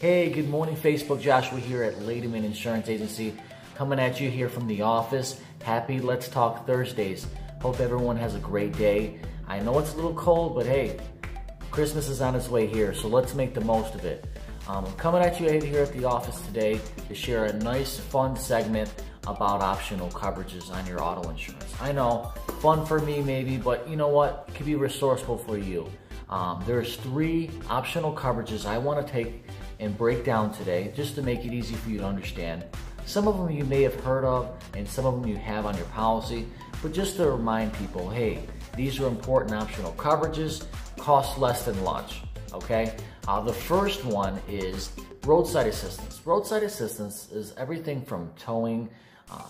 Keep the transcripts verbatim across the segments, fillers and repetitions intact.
Hey, good morning Facebook. Joshua here at Lademan Insurance Agency, coming at you here from the office. Happy Let's Talk Thursdays. Hope everyone has a great day. I know it's a little cold, but hey, Christmas is on its way here, so let's make the most of it. Um, I'm coming at you here at the office today to share a nice, fun segment about optional coverages on your auto insurance. I know, fun for me maybe, but you know what? It could be resourceful for you. Um, there's three optional coverages I want to take and break down today just to make it easy for you to understand. Some of them you may have heard of and some of them you have on your policy, but just to remind people, hey, these are important optional coverages, cost less than lunch, okay? Uh, the first one is roadside assistance. Roadside assistance is everything from towing, uh,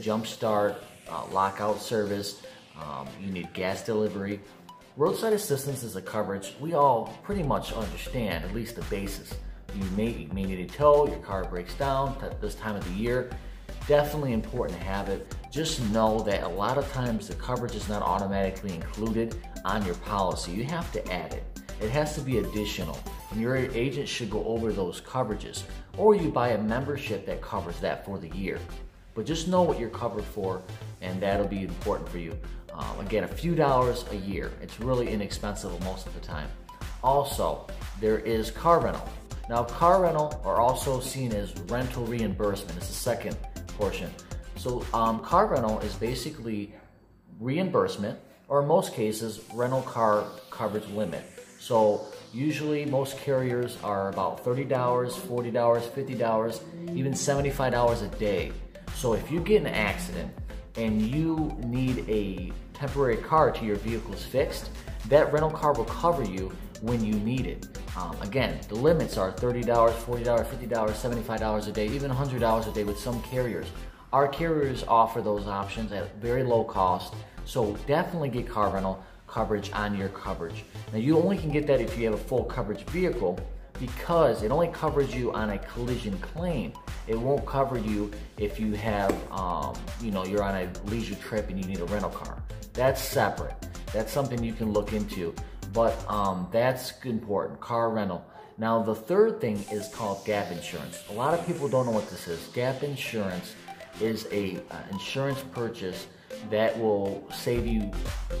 jump start, uh, lockout service, um, you need gas delivery. Roadside assistance is a coverage we all pretty much understand, at least the basis. You may, you may need a tow, your car breaks down at this time of the year. Definitely important to have it. Just know that a lot of times the coverage is not automatically included on your policy. You have to add it. It has to be additional. And your agent should go over those coverages. Or you buy a membership that covers that for the year. But just know what you're covered for, and that'll be important for you. Um, again, a few dollars a year. It's really inexpensive most of the time. Also, there is car rental. Now, car rental are also seen as rental reimbursement. It's the second portion. So um, car rental is basically reimbursement, or in most cases, rental car coverage limit. So usually most carriers are about thirty dollars, forty dollars, fifty dollars, even seventy-five dollars a day. So if you get in an accident and you need a temporary car to your vehicle's fixed, that rental car will cover you when you need it. Um, again, the limits are thirty dollars, forty dollars, fifty dollars, seventy-five dollars a day, even one hundred dollars a day with some carriers. Our carriers offer those options at very low cost, so definitely get car rental coverage on your coverage. Now, you only can get that if you have a full coverage vehicle, because it only covers you on a collision claim. It won't cover you if you have, um, you know, you're on a leisure trip and you need a rental car. That's separate. That's something you can look into. But um, that's important, car rental. Now, the third thing is called gap insurance. A lot of people don't know what this is. Gap insurance is a uh, insurance purchase that will save you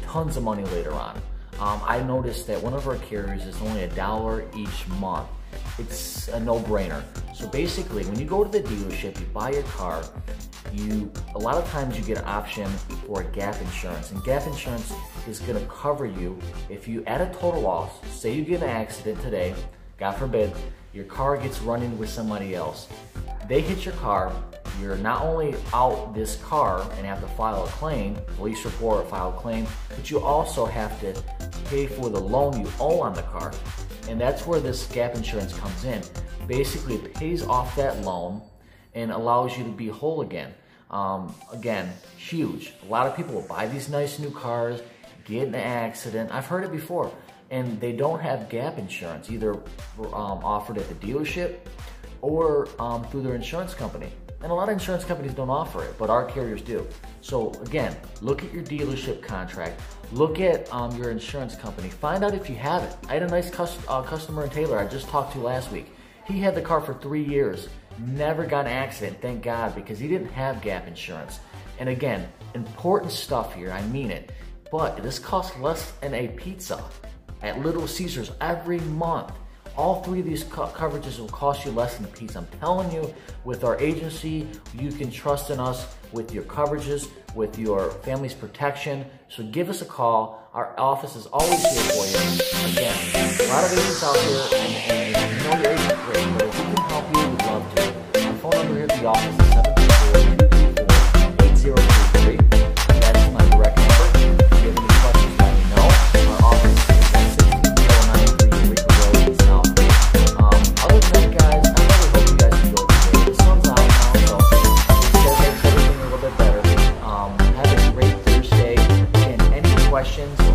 tons of money later on. Um, I noticed that one of our carriers is only a dollar each month. It's a no-brainer. So basically, when you go to the dealership, you buy your car, you a lot of times you get an option for a gap insurance. And gap insurance is going to cover you if you add a total loss. Say you get in an accident today, God forbid, your car gets run into with somebody else. They hit your car. You're not only out this car and have to file a claim, police report, file a claim, but you also have to pay for the loan you owe on the car. And that's where this gap insurance comes in. Basically, it pays off that loan and allows you to be whole again. Um, again, huge. A lot of people will buy these nice new cars, get in an accident. I've heard it before. And they don't have gap insurance, either um, offered at the dealership or um, through their insurance company. And a lot of insurance companies don't offer it, but our carriers do. So again, look at your dealership contract. Look at um, your insurance company. Find out if you have it. I had a nice cus uh, customer in Taylor I just talked to last week. He had the car for three years, never got an accident, thank God, because he didn't have gap insurance. And again, important stuff here, I mean it. But this costs less than a pizza at Little Caesars every month. All three of these co coverages will cost you less than a piece. I'm telling you, with our agency, you can trust in us with your coverages, with your family's protection. So give us a call. Our office is always here for you. Again, a lot of agents out there, and, and you know your agent great, but if we can help you, we'd love to. My phone number here at the office is seven two four, eight zero three three. That's my direct number. If you have any questions, let me know. Our office questions.